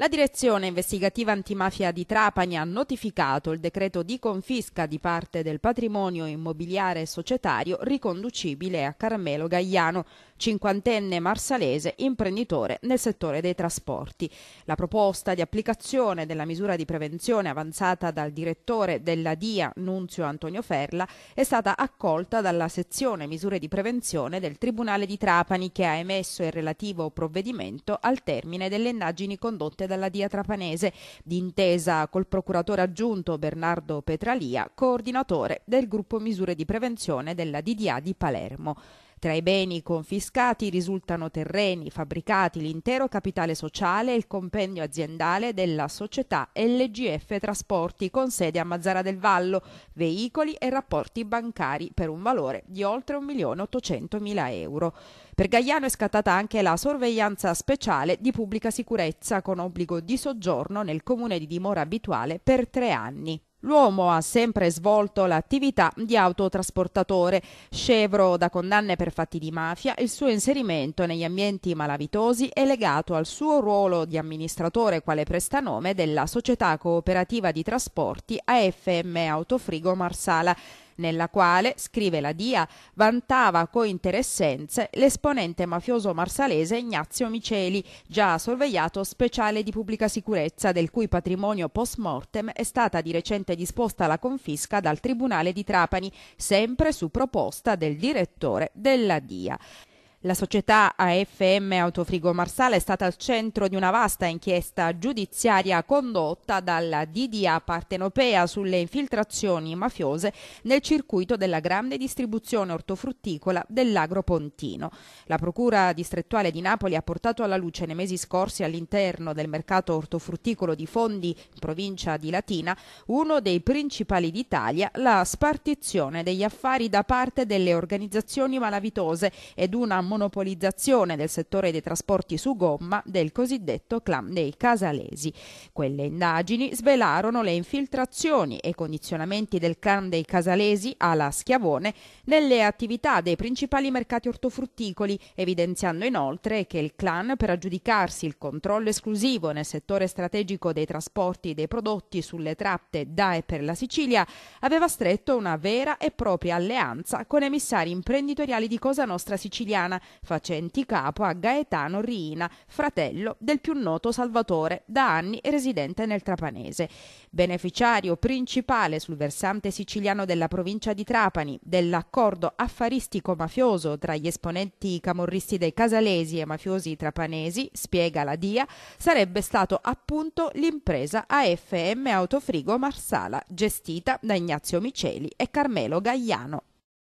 La direzione investigativa antimafia di Trapani ha notificato il decreto di confisca di parte del patrimonio immobiliare societario riconducibile a Carmelo Gagliano, 50enne marsalese, imprenditore nel settore dei trasporti. La proposta di applicazione della misura di prevenzione avanzata dal direttore della DIA, Nunzio Antonio Ferla, è stata accolta dalla sezione misure di prevenzione del Tribunale di Trapani, che ha emesso il relativo provvedimento al termine delle indagini condotte dalla DIA Trapanese, d'intesa col procuratore aggiunto Bernardo Petralia, coordinatore del gruppo misure di prevenzione della DDA di Palermo. Tra i beni confiscati risultano terreni, fabbricati, l'intero capitale sociale e il compendio aziendale della società LGF Trasporti con sede a Mazzara del Vallo, veicoli e rapporti bancari per un valore di oltre 1.800.000 euro. Per Gagliano è scattata anche la sorveglianza speciale di pubblica sicurezza con obbligo di soggiorno nel comune di dimora abituale per 3 anni. L'uomo ha sempre svolto l'attività di autotrasportatore. Scevro da condanne per fatti di mafia, il suo inserimento negli ambienti malavitosi è legato al suo ruolo di amministratore quale prestanome della società cooperativa di trasporti A.F.M. Autofrigo Marsala, nella quale, scrive la DIA, vantava cointeressenze l'esponente mafioso marsalese Ignazio Miceli, già sorvegliato speciale di pubblica sicurezza, del cui patrimonio post mortem è stata di recente disposta la confisca dal Tribunale di Trapani, sempre su proposta del direttore della DIA. La società A.F.M. Autofrigo Marsala è stata al centro di una vasta inchiesta giudiziaria condotta dalla DDA partenopea sulle infiltrazioni mafiose nel circuito della grande distribuzione ortofrutticola dell'Agropontino. La Procura distrettuale di Napoli ha portato alla luce nei mesi scorsi all'interno del mercato ortofrutticolo di Fondi, in provincia di Latina, uno dei principali d'Italia, la spartizione degli affari da parte delle organizzazioni malavitose ed una monopolizzazione del settore dei trasporti su gomma del cosiddetto clan dei Casalesi. Quelle indagini svelarono le infiltrazioni e condizionamenti del clan dei Casalesi alla Schiavone nelle attività dei principali mercati ortofrutticoli, evidenziando inoltre che il clan, per aggiudicarsi il controllo esclusivo nel settore strategico dei trasporti dei prodotti sulle tratte da e per la Sicilia, aveva stretto una vera e propria alleanza con emissari imprenditoriali di Cosa Nostra Siciliana, facenti capo a Gaetano Riina, fratello del più noto Salvatore, da anni residente nel Trapanese. Beneficiario principale sul versante siciliano della provincia di Trapani dell'accordo affaristico mafioso tra gli esponenti camorristi dei Casalesi e mafiosi trapanesi, spiega la DIA, sarebbe stato appunto l'impresa A.F.M. Autofrigo Marsala, gestita da Ignazio Miceli e Carmelo Gagliano.